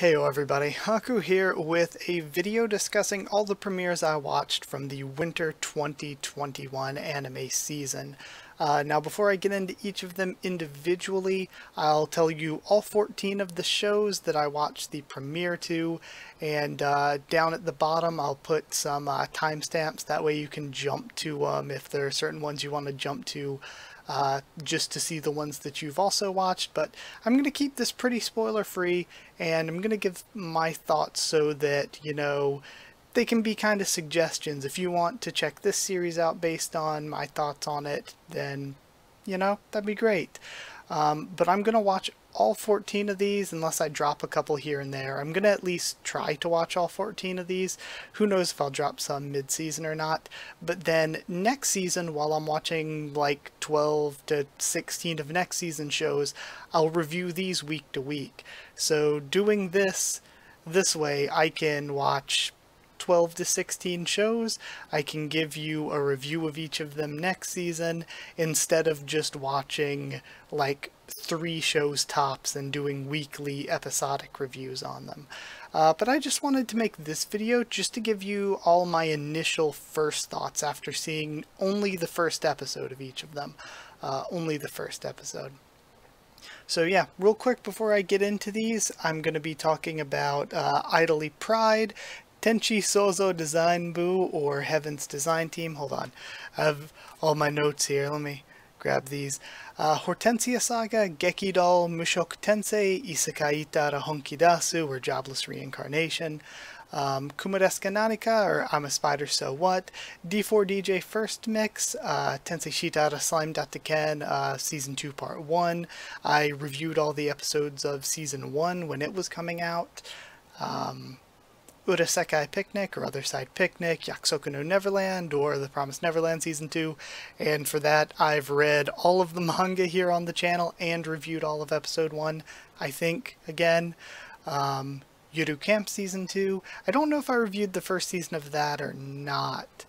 Heyo everybody, Haku here with a video discussing all the premieres I watched from the Winter 2021 anime season. Now before I get into each of them individually, I'll tell you all 14 of the shows that I watched the premiere to, and down at the bottom I'll put some timestamps, that way you can jump to if there are certain ones you want to jump to. Just to see the ones that you've also watched, but I'm going to keep this pretty spoiler free and I'm going to give my thoughts so that, you know, they can be kind of suggestions. If you want to check this series out based on my thoughts on it, then, you know, that'd be great. But I'm going to watch all 14 of these unless I drop a couple here and there. I'm going to at least try to watch all 14 of these. Who knows if I'll drop some mid-season or not. But then next season, while I'm watching like 12 to 16 of next season shows, I'll review these week to week. So doing this way, I can watch 12 to 16 shows. I can give you a review of each of them next season instead of just watching like 3 shows tops and doing weekly episodic reviews on them. But I just wanted to make this video just to give you all my initial first thoughts after seeing only the first episode of each of them. So yeah, real quick before I get into these, I'm going to be talking about Idoly Pride, Tenchi Sozo Design Buu, or Heaven's Design Team. Hold on, I have all my notes here, let me grab these. Hortensia Saga, Gekidol, Mushoku Tensei, Isekai Ittara Honki Dasu, or Jobless Reincarnation, Kumo desu ga, Nani ka?, or I'm a Spider So What, D4DJ First Mix, Tensei Shitara Slime Datta Ken, Season 2 Part 1. I reviewed all the episodes of Season 1 when it was coming out. Sk8 Picnic, or Other Side Picnic, Yakusoku no Neverland, or The Promised Neverland Season 2, and for that I've read all of the manga here on the channel and reviewed all of Episode 1, I think, again. Yuru Camp Season 2, I don't know if I reviewed the first season of that or not.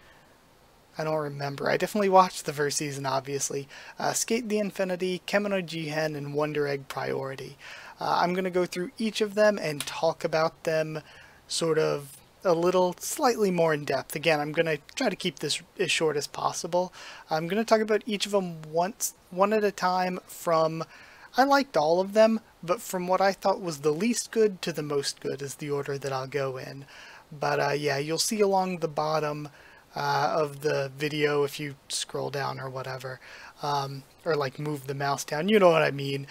I don't remember. I definitely watched the first season, obviously. Sk8 the Infinity, Kemono Jihen, and Wonder Egg Priority. I'm going to go through each of them and talk about them sort of a little slightly more in depth. Again, I'm going to try to keep this as short as possible. I'm going to talk about each of them one at a time from, I liked all of them, but from what I thought was the least good to the most good is the order that I'll go in. But yeah, you'll see along the bottom of the video if you scroll down or whatever, or like move the mouse down, you know what I mean.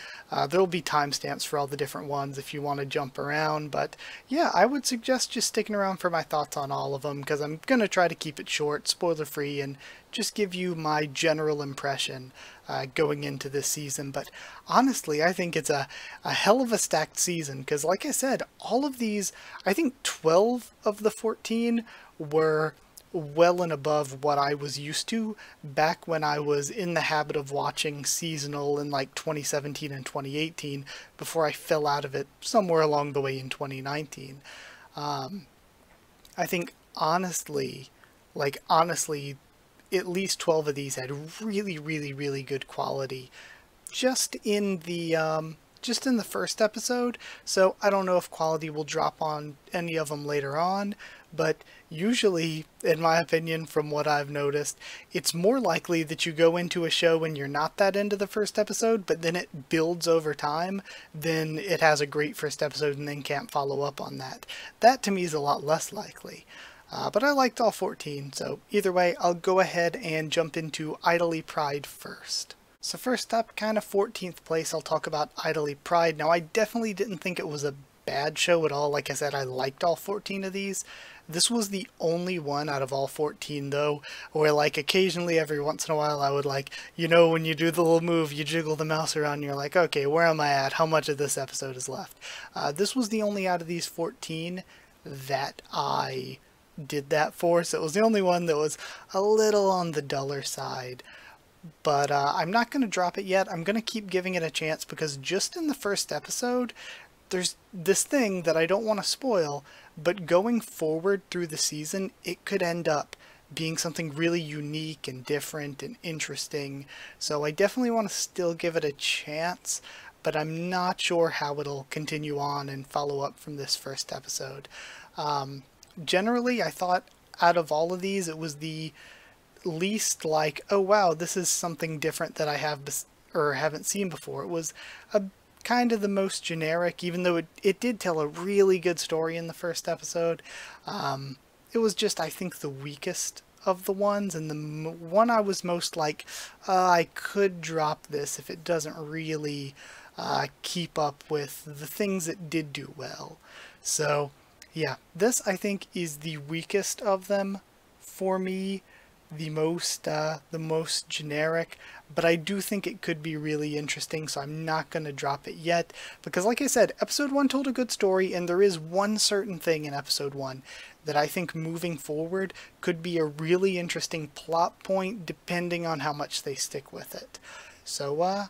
There'll be timestamps for all the different ones if you want to jump around, but yeah, I would suggest just sticking around for my thoughts on all of them, because I'm going to try to keep it short, spoiler free, and just give you my general impression going into this season. But honestly, I think it's a hell of a stacked season, because like I said, all of these, I think 12 of the 14 were well and above what I was used to back when I was in the habit of watching seasonal in like 2017 and 2018 before I fell out of it somewhere along the way in 2019. I think honestly, at least 12 of these had really good quality just in the first episode, so I don't know if quality will drop on any of them later on, but usually, in my opinion, from what I've noticed, it's more likely that you go into a show when you're not that into the first episode, but then it builds over time, then it has a great first episode and then can't follow up on that. That to me is a lot less likely. But I liked all 14, so either way, I'll go ahead and jump into Idoly Pride first. So first up, kind of 14th place, I'll talk about Idoly Pride. Now, I definitely didn't think it was a bad show at all. Like I said, I liked all 14 of these. This was the only one out of all 14, though, where, like, occasionally, every once in a while, I would, like, you know, when you do the little move, you jiggle the mouse around, and you're like, okay, where am I at? How much of this episode is left? This was the only out of these 14 that I did that for, so it was the only one that was a little on the duller side. But I'm not going to drop it yet. I'm going to keep giving it a chance, because just in the first episode, there's this thing that I don't want to spoil, but going forward through the season, it could end up being something really unique and different and interesting. So I definitely want to still give it a chance, but I'm not sure how it'll continue on and follow up from this first episode. Generally, I thought out of all of these, it was the least like, oh wow, this is something different that I have or haven't seen before. It was a kind of the most generic, even though it did tell a really good story in the first episode. It was just, I think, the weakest of the ones, and the one I was most like, I could drop this if it doesn't really keep up with the things it did do well. So yeah, this I think is the weakest of them for me, the most generic, but I do think it could be really interesting, so I'm not going to drop it yet, because like I said, episode 1 told a good story, and there is one certain thing in episode 1 that I think moving forward could be a really interesting plot point depending on how much they stick with it. So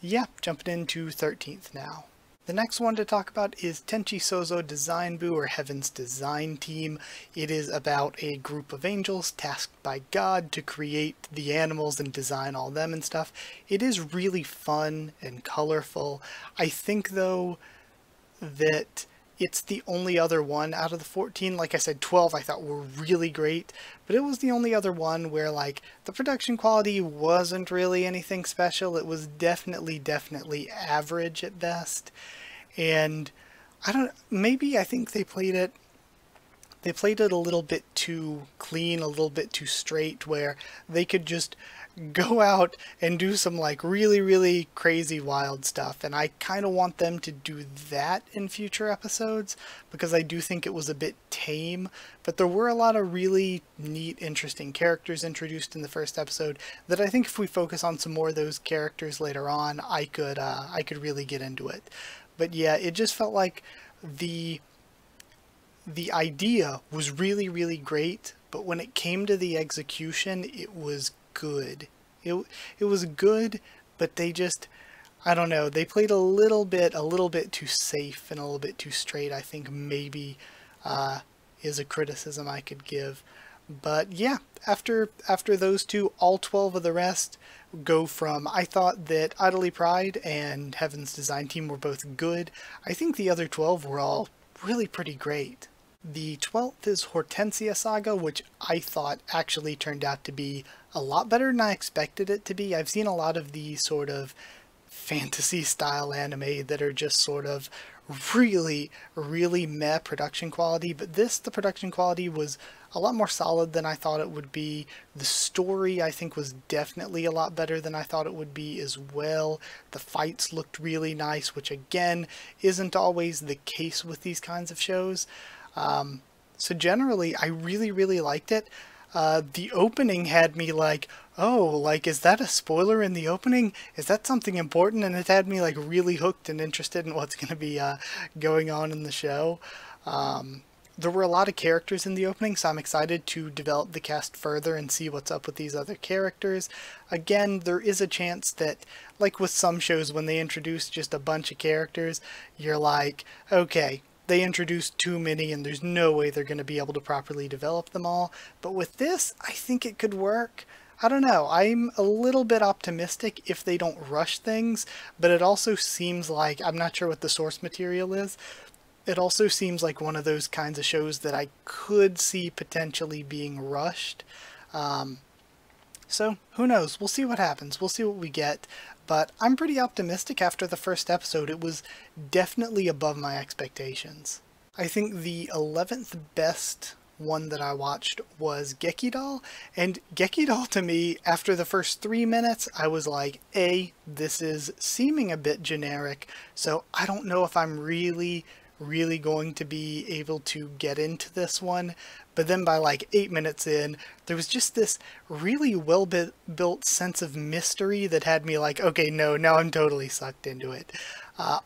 yeah, jumping into 13th now. The next one to talk about is Tenchi Sozo Design Buu, or Heaven's Design Team. It is about a group of angels tasked by God to create the animals and design all them and stuff. It is really fun and colorful. I think, though, that it's the only other one out of the 14. Like I said, 12 I thought were really great, but it was the only other one where, like, the production quality wasn't really anything special. It was definitely average at best. And I don't, maybe I think they played it a little bit too clean, a little bit too straight, where they could just go out and do some like really crazy wild stuff, and I kind of want them to do that in future episodes, because I do think it was a bit tame, but there were a lot of really neat, interesting characters introduced in the first episode that I think if we focus on some more of those characters later on, I could really get into it. But yeah, it just felt like the idea was really great, but when it came to the execution, it was good. It was good, but they just, I don't know, they played a little bit too safe and a little bit too straight, I think, maybe is a criticism I could give. But yeah, after those two, all 12 of the rest go from, I thought that Idoly Pride and Heaven's Design Team were both good. I think the other 12 were all really pretty great. The 12th is Hortensia Saga, which I thought actually turned out to be a lot better than I expected it to be. I've seen a lot of these sort of fantasy style anime that are just sort of really meh production quality, but this, the production quality was a lot more solid than I thought it would be. The story, I think, was definitely a lot better than I thought it would be as well. The fights looked really nice, which again isn't always the case with these kinds of shows. So generally, I really liked it. The opening had me like, oh, like, is that a spoiler in the opening? Is that something important? And it had me like really hooked and interested in what's going to be going on in the show. There were a lot of characters in the opening, so I'm excited to develop the cast further and see what's up with these other characters. Again, there is a chance that, like with some shows, when they introduce just a bunch of characters, you're like, okay, they introduced too many and there's no way they're going to be able to properly develop them all. But with this, I think it could work. I don't know, I'm a little bit optimistic if they don't rush things, but it also seems like, I'm not sure what the source material is, it also seems like one of those kinds of shows that I could see potentially being rushed. So who knows, we'll see what happens, we'll see what we get. But I'm pretty optimistic after the first episode. It was definitely above my expectations. I think the 11th best one that I watched was Gekidol. And Gekidol, to me, after the first 3 minutes, I was like, A, this is seeming a bit generic, so I don't know if I'm really going to be able to get into this one. But then by like 8 minutes in, there was just this really well-built sense of mystery that had me like, okay, no, now I'm totally sucked into it.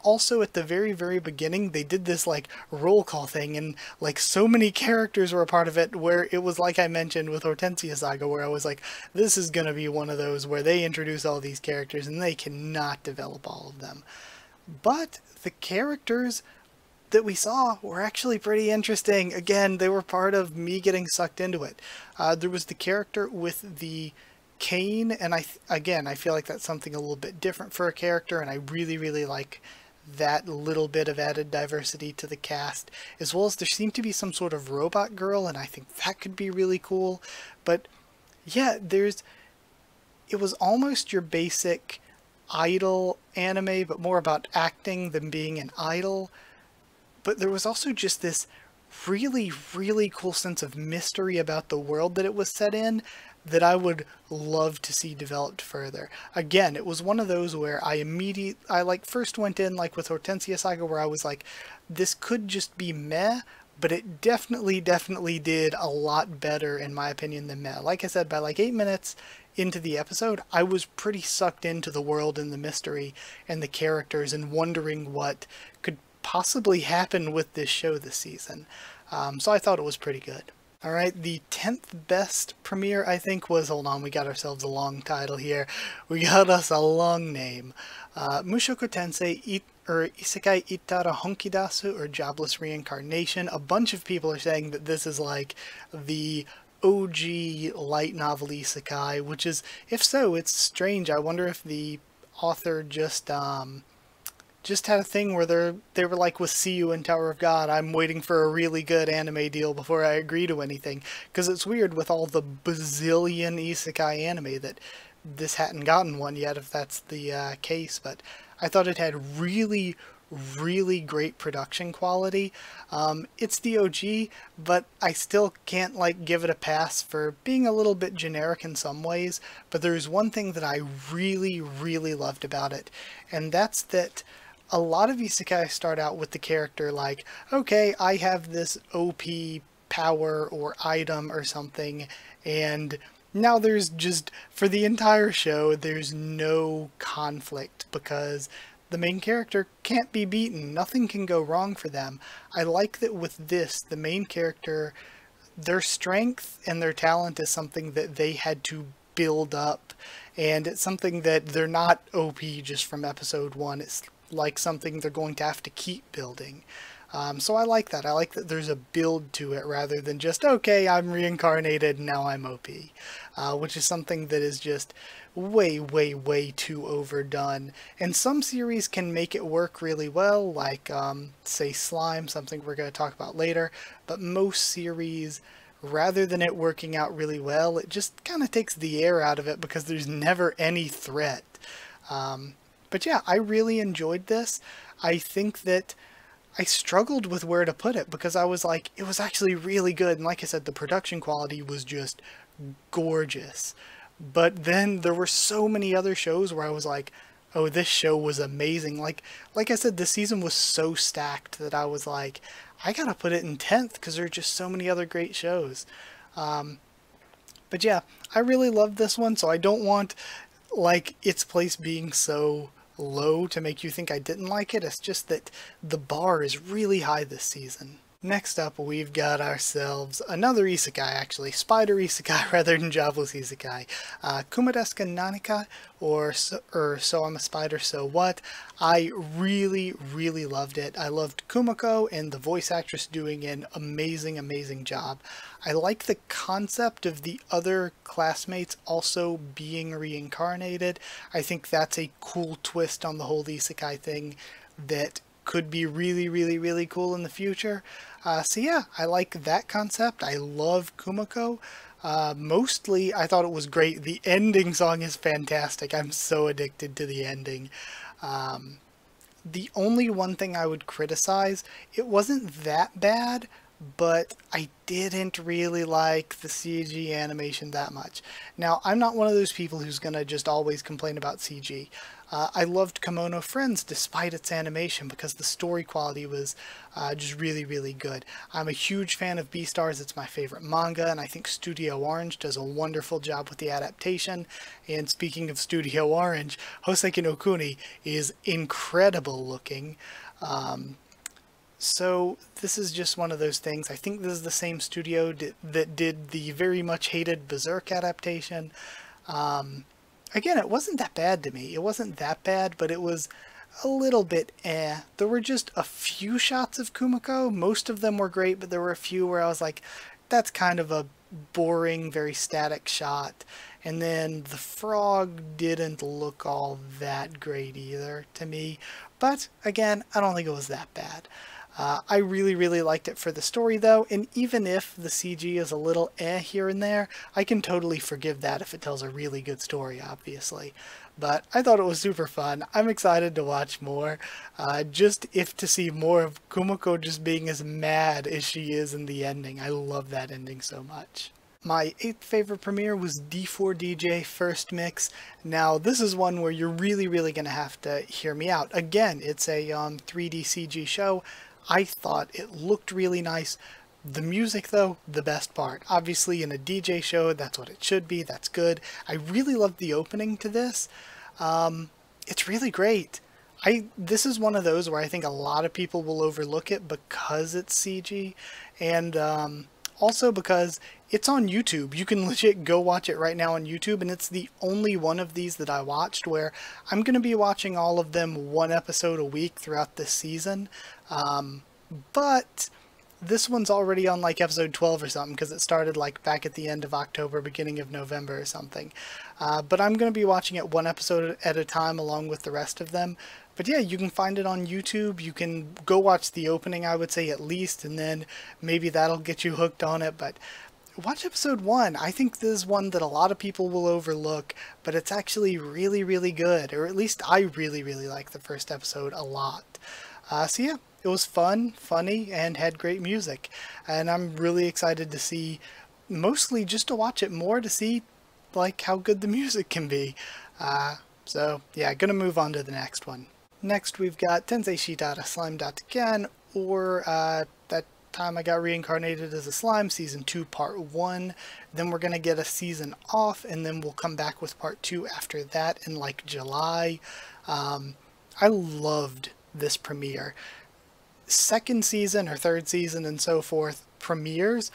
Also, at the very beginning, they did this like roll call thing, and like so many characters were a part of it, where it was like I mentioned with Hortensia Saga, where I was like, this is going to be one of those where they introduce all these characters and they cannot develop all of them. But the characters that we saw were actually pretty interesting. Again, they were part of me getting sucked into it. There was the character with the Kane, and again, I feel like that's something a little bit different for a character, and I really, really like that little bit of added diversity to the cast, as well as there seemed to be some sort of robot girl, and I think that could be really cool. But yeah, it was almost your basic idol anime, but more about acting than being an idol. But there was also just this really, really cool sense of mystery about the world that it was set in that I would love to see developed further. Again, it was one of those where I like first went in like with Hortensia Saga, where I was like, this could just be meh, but it definitely did a lot better in my opinion than meh. Like I said, by like 8 minutes into the episode, I was pretty sucked into the world and the mystery and the characters and wondering what could possibly happen with this show this season. So I thought it was pretty good. All right, the 10th best premiere, I think, was, hold on, we got ourselves a long title here. We got us a long name. Mushoku Tensei Isekai Ittara Honki Dasu, or Jobless Reincarnation. A bunch of people are saying that this is like the OG light novel isekai, which is, if so, it's strange. I wonder if the author just had a thing where they were like, we'll see you in Tower of God, I'm waiting for a really good anime deal before I agree to anything. Because it's weird with all the bazillion isekai anime that this hadn't gotten one yet, if that's the case. But I thought it had really, really great production quality. It's the OG, but I still can't like give it a pass for being a little bit generic in some ways. But there's one thing that I really, really loved about it, and that's that a lot of isekai start out with the character like, okay, I have this OP power or item or something, and now there's just, for the entire show, there's no conflict because the main character can't be beaten. Nothing can go wrong for them. I like that with this, the main character, their strength and their talent is something that they had to build up, and it's something that they're not OP just from episode one. It's like something they're going to have to keep building. So I like that. I like that there's a build to it rather than just, okay, I'm reincarnated, now I'm OP. Which is something that is just way, way, way too overdone. And some series can make it work really well, like, say, Slime, something we're going to talk about later. But most series, rather than it working out really well, it just kind of takes the air out of it because there's never any threat. But yeah, I really enjoyed this. I think that I struggled with where to put it because I was like, it was actually really good. And like I said, the production quality was just gorgeous. But then there were so many other shows where I was like, oh, this show was amazing. Like I said, the season was so stacked that I was like, I gotta put it in 10th because there are just so many other great shows. But yeah, I really loved this one. So I don't want like its place being so low to make you think I didn't like it. It's just that the bar is really high this season. Next up, we've got ourselves another isekai, actually. Spider isekai rather than Jobless isekai. Kumo desu ga, Nani ka?, or So I'm a Spider, So What? I really, really loved it. I loved Kumiko and the voice actress doing an amazing, amazing job. I like the concept of the other classmates also being reincarnated. I think that's a cool twist on the whole isekai thing that could be really, really, really cool in the future. So yeah, I like that concept. I love Kumiko. Mostly, I thought it was great. The ending song is fantastic. I'm so addicted to the ending. The only one thing I would criticize, it wasn't that bad, but I didn't really like the CG animation that much. Now, I'm not one of those people who's gonna just always complain about CG. I loved Kemono Friends despite its animation because the story quality was just really, really good. I'm a huge fan of Beastars. It's my favorite manga, and I think Studio Orange does a wonderful job with the adaptation. And speaking of Studio Orange, Hoseki no Kuni is incredible looking. So this is just one of those things. I think this is the same studio that did the very much hated Berserk adaptation. Again, it wasn't that bad to me. It wasn't that bad, but it was a little bit eh. There were just a few shots of Kumiko. Most of them were great, but there were a few where I was like, that's kind of a boring, very static shot. And then the frog didn't look all that great either to me. But again, I don't think it was that bad. I really, really liked it for the story though, and even if the CG is a little here and there, I can totally forgive that if it tells a really good story, obviously. But I thought it was super fun. I'm excited to watch more, to see more of Kumiko just being as mad as she is in the ending. I love that ending so much. My 8th favorite premiere was D4DJ First Mix. Now this is one where you're really, really going to have to hear me out. Again, it's a 3D CG show. I thought it looked really nice. The music though, the best part. Obviously in a DJ show, that's what it should be, that's good. I really loved the opening to this. It's really great. This is one of those where I think a lot of people will overlook it because it's CG, and also because it's on YouTube. You can legit go watch it right now on YouTube, and it's the only one of these that I watched where I'm going to be watching all of them one episode a week throughout this season. But this one's already on like episode 12 or something, because it started like back at the end of October, beginning of November or something. But I'm going to be watching it one episode at a time along with the rest of them. But yeah, you can find it on YouTube. You can go watch the opening, I would say, at least, and then maybe that'll get you hooked on it. But watch episode 1. I think this is one that a lot of people will overlook, but it's actually really, really good. Or at least I really, really like the first episode a lot. So yeah, it was fun, funny, and had great music. And I'm really excited to see, mostly just to watch it more, to see like how good the music can be. So yeah, gonna move on to the next one. Next, we've got Tensei Shitara Slime Datta Ken, or That Time I Got Reincarnated as a Slime, Season 2, Part 1. Then we're going to get a season off, and then we'll come back with Part 2 after that in, like, July. I loved this premiere. Second season or third season and so forth premieres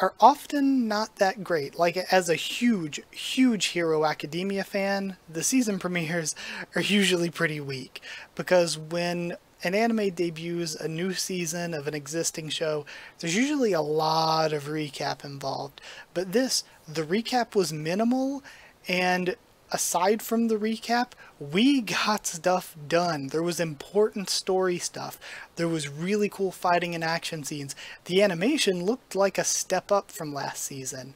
are often not that great. Like, as a huge, huge Hero Academia fan, the season premieres are usually pretty weak, because when an anime debuts a new season of an existing show, there's usually a lot of recap involved. But this, the recap was minimal, and aside from the recap, we got stuff done. There was important story stuff. There was really cool fighting and action scenes. The animation looked like a step up from last season.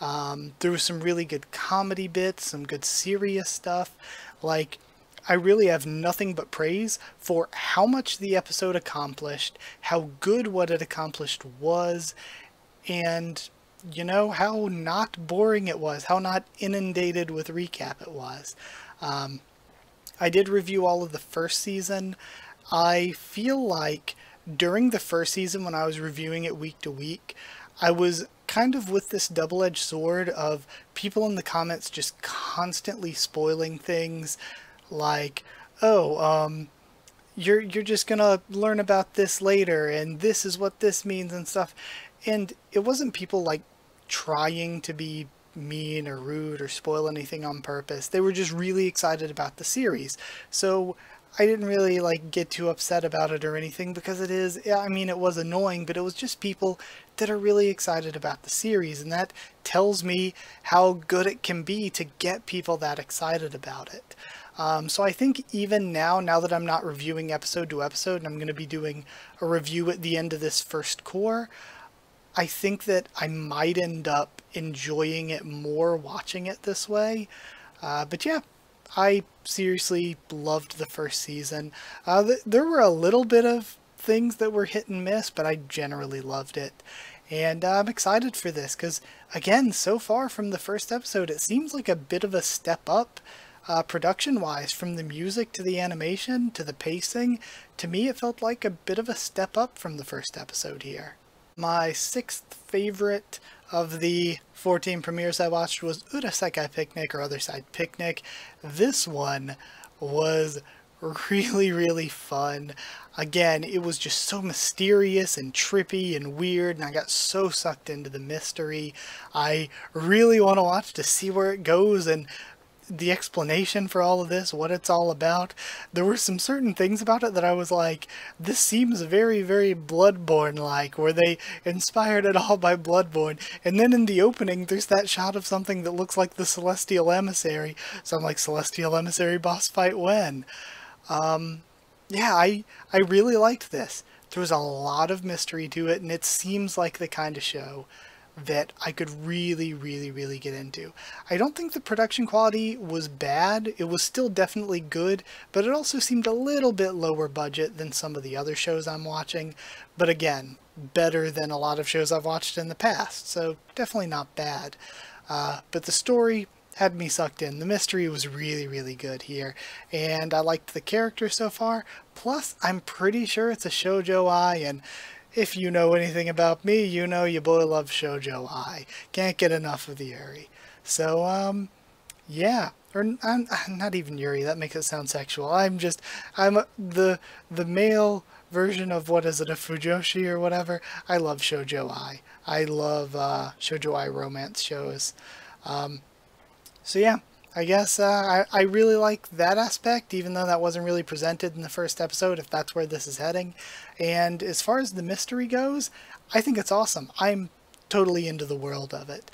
There was some really good comedy bits, some good serious stuff. Like, I really have nothing but praise for how much the episode accomplished, how good what it accomplished was, and you know, how not boring it was, how not inundated with recap it was. I did review all of the first season. I feel like during the first season when I was reviewing it week to week, I was kind of with this double-edged sword of people in the comments just constantly spoiling things like, oh, you're just gonna learn about this later, and this is what this means and stuff. And it wasn't people like trying to be mean or rude or spoil anything on purpose. They were just really excited about the series. So I didn't really like get too upset about it or anything, because it is, I mean, it was annoying, but it was just people that are really excited about the series, and that tells me how good it can be to get people that excited about it. So I think even now that I'm not reviewing episode to episode, and I'm going to be doing a review at the end of this first core, I think that I might end up enjoying it more watching it this way. But yeah, I seriously loved the first season. There were a little bit of things that were hit and miss, but I generally loved it. And I'm excited for this, because again, so far from the first episode, it seems like a bit of a step up production-wise, from the music to the animation to the pacing. To me, it felt like a bit of a step up from the first episode here. My 6th favorite of the 14 premieres I watched was Urasekai Picnic, or Other Side Picnic. This one was really, really fun. Again, it was just so mysterious and trippy and weird, and I got so sucked into the mystery. I really want to watch to see where it goes, and the explanation for all of this, what it's all about, there were some certain things about it that I was like, this seems very, very Bloodborne-like. Were they inspired at all by Bloodborne? And then in the opening, there's that shot of something that looks like the Celestial Emissary. So I'm like, Celestial Emissary boss fight when? Yeah, I really liked this. There was a lot of mystery to it, and it seems like the kind of show that I could really, really, really get into. I don't think the production quality was bad. It was still definitely good, but it also seemed a little bit lower budget than some of the other shows I'm watching. But again, better than a lot of shows I've watched in the past, so definitely not bad. But the story had me sucked in. The mystery was really, really good here, and I liked the characters so far. Plus, I'm pretty sure it's a shoujo-ai, and if you know anything about me, you know your boy loves shoujo-ai. Can't get enough of the Yuri. So, yeah. Or, I'm not even Yuri, that makes it sound sexual. I'm the male version of, what is it, a Fujoshi or whatever. I love shoujo-ai. I love shoujo-ai romance shows. So yeah, I guess I really like that aspect, even though that wasn't really presented in the first episode, if that's where this is heading. And as far as the mystery goes, I think it's awesome. I'm totally into the world of it.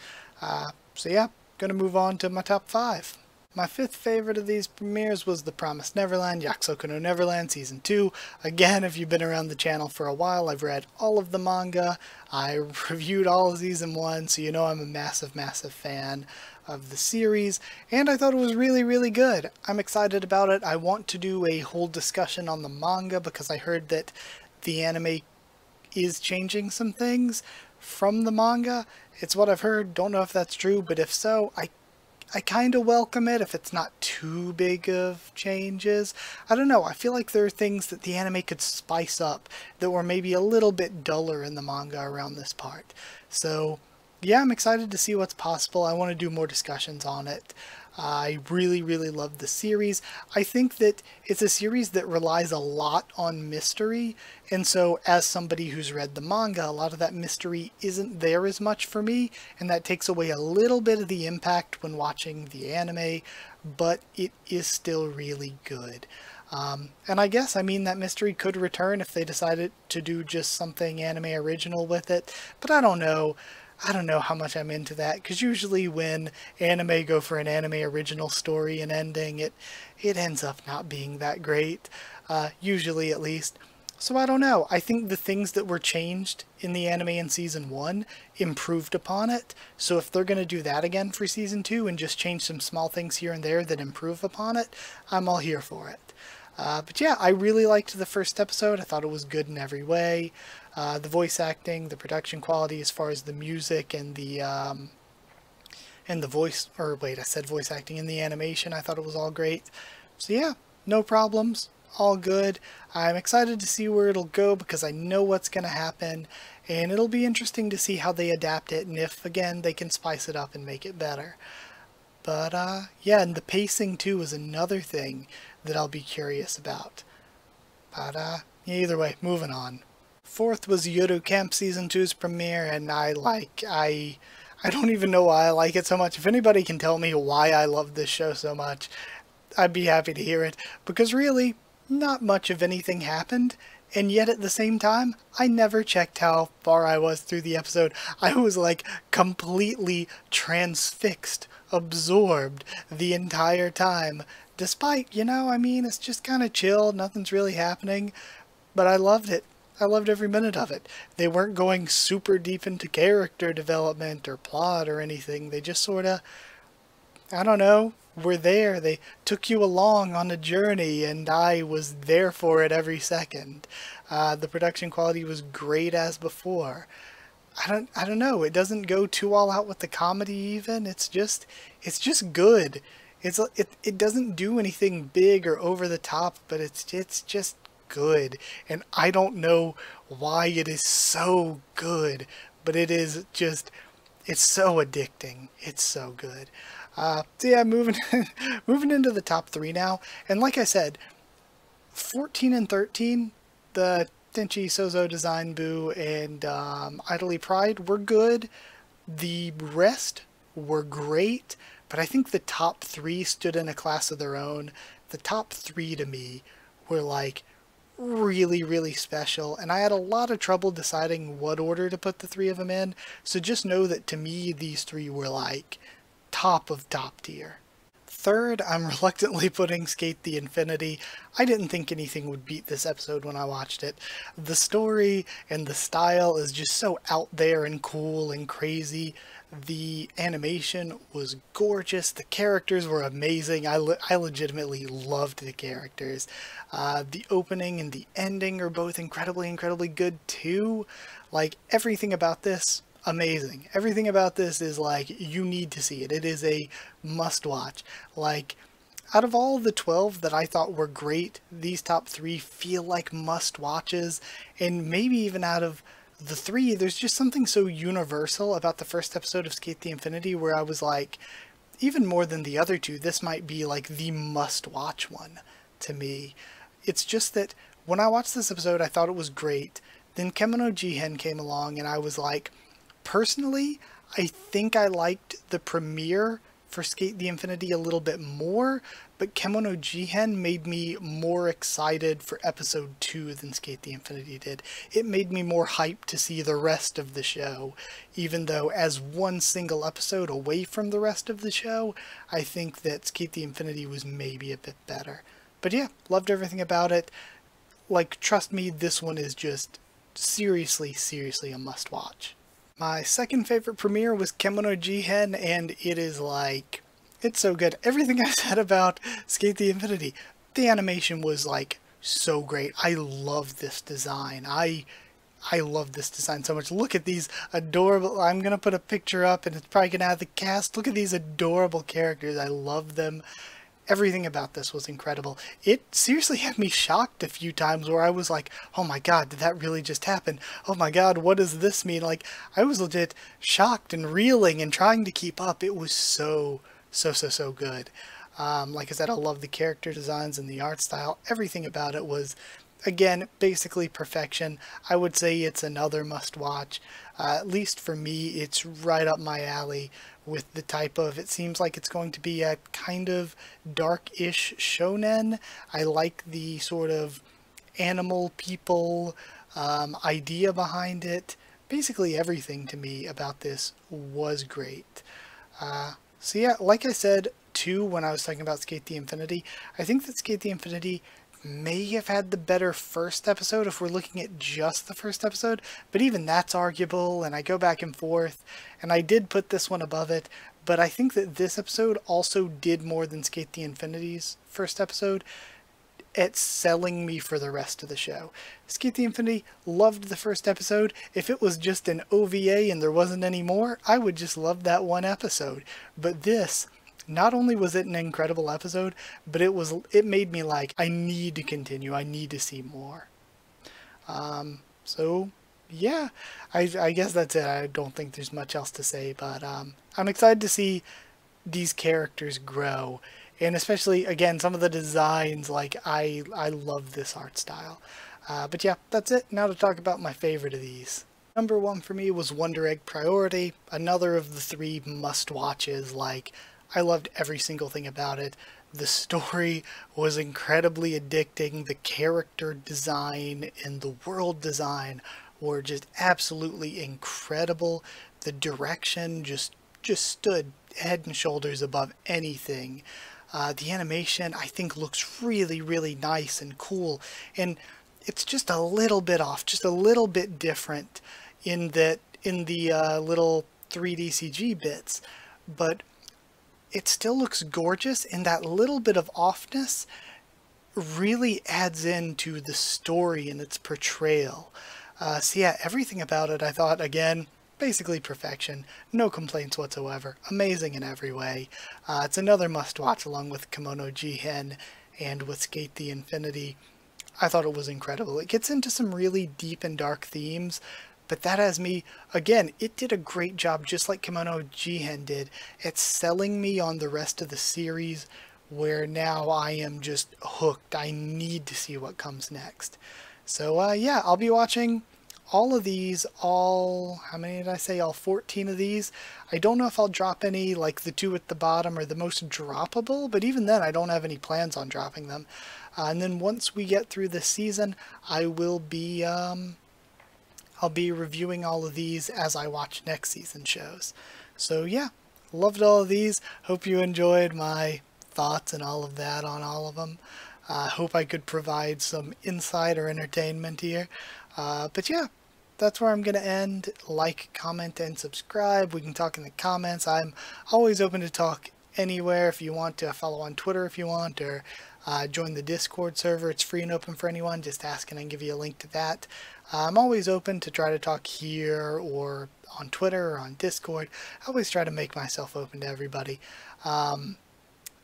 So yeah, gonna move on to my top 5. My 5th favorite of these premieres was The Promised Neverland, Yakusoku no Neverland Season 2. Again, if you've been around the channel for a while, I've read all of the manga. I reviewed all of Season 1, so you know I'm a massive, massive fan of the series, and I thought it was really, really good. I'm excited about it. I want to do a whole discussion on the manga because I heard that the anime is changing some things from the manga. It's what I've heard. Don't know if that's true, but if so, I kind of welcome it if it's not too big of changes. I don't know, I feel like there are things that the anime could spice up that were maybe a little bit duller in the manga around this part. So yeah, I'm excited to see what's possible. I want to do more discussions on it. I really, really love the series. I think that it's a series that relies a lot on mystery, and so as somebody who's read the manga, a lot of that mystery isn't there as much for me, and that takes away a little bit of the impact when watching the anime, but it is still really good. And I guess, I mean, that mystery could return if they decided to do just something anime original with it, but I don't know. I don't know how much I'm into that, because usually when anime go for an anime original story and ending, it ends up not being that great, usually at least. So I don't know. I think the things that were changed in the anime in Season 1 improved upon it, so if they're going to do that again for Season 2 and just change some small things here and there that improve upon it, I'm all here for it. But yeah, I really liked the first episode. I thought it was good in every way. The voice acting, the production quality as far as the music and the voice, or wait, I said voice acting, and the animation, I thought it was all great. So yeah, no problems, all good. I'm excited to see where it'll go because I know what's going to happen, and it'll be interesting to see how they adapt it and if, again, they can spice it up and make it better. But yeah, and the pacing too is another thing that I'll be curious about. But yeah, either way, moving on. 4th was Yuru Camp Season 2's premiere, and I don't even know why I like it so much. If anybody can tell me why I love this show so much, I'd be happy to hear it, because really, not much of anything happened, and yet at the same time, I never checked how far I was through the episode. I was like completely transfixed, absorbed the entire time. Despite, you know, I mean, it's just kind of chill, nothing's really happening, but I loved it. I loved every minute of it. They weren't going super deep into character development or plot or anything. They just sort of, I don't know, were there. They took you along on a journey, and I was there for it every second. The production quality was great as before. I don't know. It doesn't go too all out with the comedy even. It's just good. It doesn't do anything big or over the top, but it's just good, and I don't know why it is so good, but it is just, it's so addicting. It's so good. So yeah, moving into the top 3 now, and like I said, 14 and 13, the Tensei Sozo Design Buu and Idoly Pride were good. The rest were great. but I think the top three stood in a class of their own. The top three to me were like really, really special, and I had a lot of trouble deciding what order to put the three of them in, so just know that to me these three were like top of top tier. Third, I'm reluctantly putting Sk8 the Infinity. I didn't think anything would beat this episode when I watched it. The story and the style is just so out there and cool and crazy. The animation was gorgeous. The characters were amazing. I legitimately loved the characters. The opening and the ending are both incredibly, incredibly good too. Like, everything about this, amazing. Everything about this is like, you need to see it. It is a must watch. Like, out of all the 12 that I thought were great, these top three feel like must watches. And maybe even out of the three, there's just something so universal about the first episode of Sk8 the Infinity where I was like, even more than the other two, this might be like the must watch one to me. It's just that when I watched this episode, I thought it was great. Then Kemono Jihen came along and I was like, personally, I think I liked the premiere for Sk8 the Infinity a little bit more, but Kemono Jihen made me more excited for episode 2 than Sk8 the Infinity did. It made me more hyped to see the rest of the show, even though as one single episode away from the rest of the show, I think that Sk8 the Infinity was maybe a bit better. But yeah, loved everything about it. Like, trust me, this one is just seriously, seriously a must-watch. My second favorite premiere was Kemono Jihen, and it is like, it's so good. Everything I said about Sk8 the Infinity, the animation was like so great. I love this design. I love this design so much. Look at these adorable, I'm going to put a picture up and it's probably going to have the cast. Look at these adorable characters. I love them. Everything about this was incredible. It seriously had me shocked a few times where I was like, oh my god, did that really just happen? Oh my god, what does this mean? Like, I was legit shocked and reeling and trying to keep up. It was so, so, so, so good. Like I said, I love the character designs and the art style. Everything about it was, again, basically perfection. I would say it's another must-watch. At least for me, it's right up my alley. With the type of, it seems like it's going to be a kind of dark-ish shonen. I like the sort of animal people idea behind it. Basically everything to me about this was great. So yeah, like I said too when I was talking about Sk8 the Infinity, I think that Sk8 the Infinity may have had the better first episode if we're looking at just the first episode, but even that's arguable, and I go back and forth, and I did put this one above it, but I think that this episode also did more than Sk8 the Infinity's first episode at selling me for the rest of the show. Sk8 the Infinity, loved the first episode. If it was just an OVA and there wasn't any more, I would just love that one episode, but this, not only was it an incredible episode, but it made me like, I need to continue, I need to see more. So yeah, I guess that's it. I don't think there's much else to say, but I'm excited to see these characters grow, and especially, again, some of the designs. Like, I love this art style. But yeah, that's it. Now to talk about my favorite of these. Number one for me was Wonder Egg Priority, another of the three must-watches. Like, I loved every single thing about it. The story was incredibly addicting. The character design and the world design were just absolutely incredible. The direction just stood head and shoulders above anything. The animation, I think, looks really, really nice and cool. And it's just a little bit off, just a little bit different in that, in the little 3D CG bits. But it still looks gorgeous, and that little bit of offness really adds into the story and its portrayal. So yeah, everything about it, I thought, again, basically perfection. No complaints whatsoever. Amazing in every way. It's another must-watch along with Kemono Jihen and with Sk8 the Infinity. I thought it was incredible. It gets into some really deep and dark themes, but that has me, again, it did a great job, just like Kemono Jihen did, at selling me on the rest of the series, where now I am just hooked. I need to see what comes next. So yeah, I'll be watching all of these, how many did I say? All 14 of these. I don't know if I'll drop any, like the two at the bottom are the most droppable, but even then I don't have any plans on dropping them. And then once we get through this season, I will be, I'll be reviewing all of these as I watch next season shows. So yeah, loved all of these. Hope you enjoyed my thoughts and all of that on all of them. I hope I could provide some insider entertainment here. But yeah, that's where I'm going to end. Like, comment, and subscribe. We can talk in the comments. I'm always open to talk anywhere if you want to. Follow on Twitter if you want, or join the Discord server. It's free and open for anyone. Just ask and I can give you a link to that. I'm always open to try to talk here or on Twitter or on Discord. I always try to make myself open to everybody.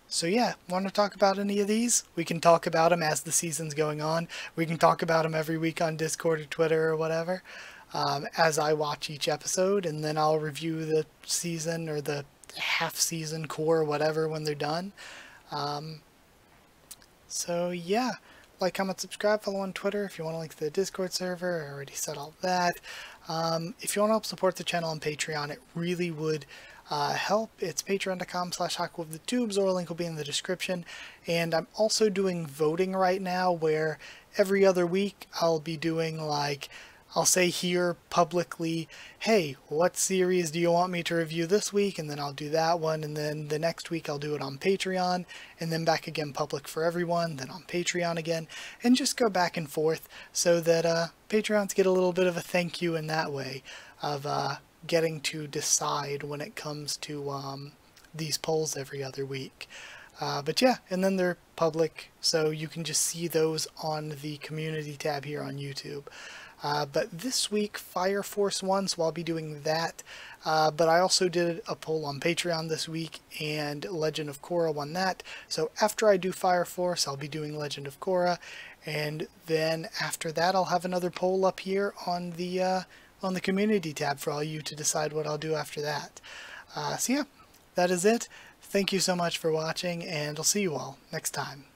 So yeah, want to talk about any of these? We can talk about them as the season's going on. We can talk about them every week on Discord or Twitter or whatever, as I watch each episode, and then I'll review the season or the half-season core or whatever when they're done. So yeah, like, comment, subscribe, follow on Twitter if you want to link to the Discord server. I already said all that. If you want to help support the channel on Patreon, it really would help. It's patreon.com/Haku of the Tubes, or a link will be in the description. And I'm also doing voting right now, where every other week I'll be doing, like, I'll say here publicly, hey, what series do you want me to review this week? And then I'll do that one, and then the next week I'll do it on Patreon, and then back again public for everyone, then on Patreon again, and just go back and forth so that Patreons get a little bit of a thank you in that way of getting to decide when it comes to these polls every other week. But yeah, and then they're public, so you can just see those on the community tab here on YouTube. But this week, Fire Force won, so I'll be doing that. But I also did a poll on Patreon this week, and Legend of Korra won that. So after I do Fire Force, I'll be doing Legend of Korra. And then after that, I'll have another poll up here on the community tab for all you to decide what I'll do after that. So yeah, that is it. Thank you so much for watching, and I'll see you all next time.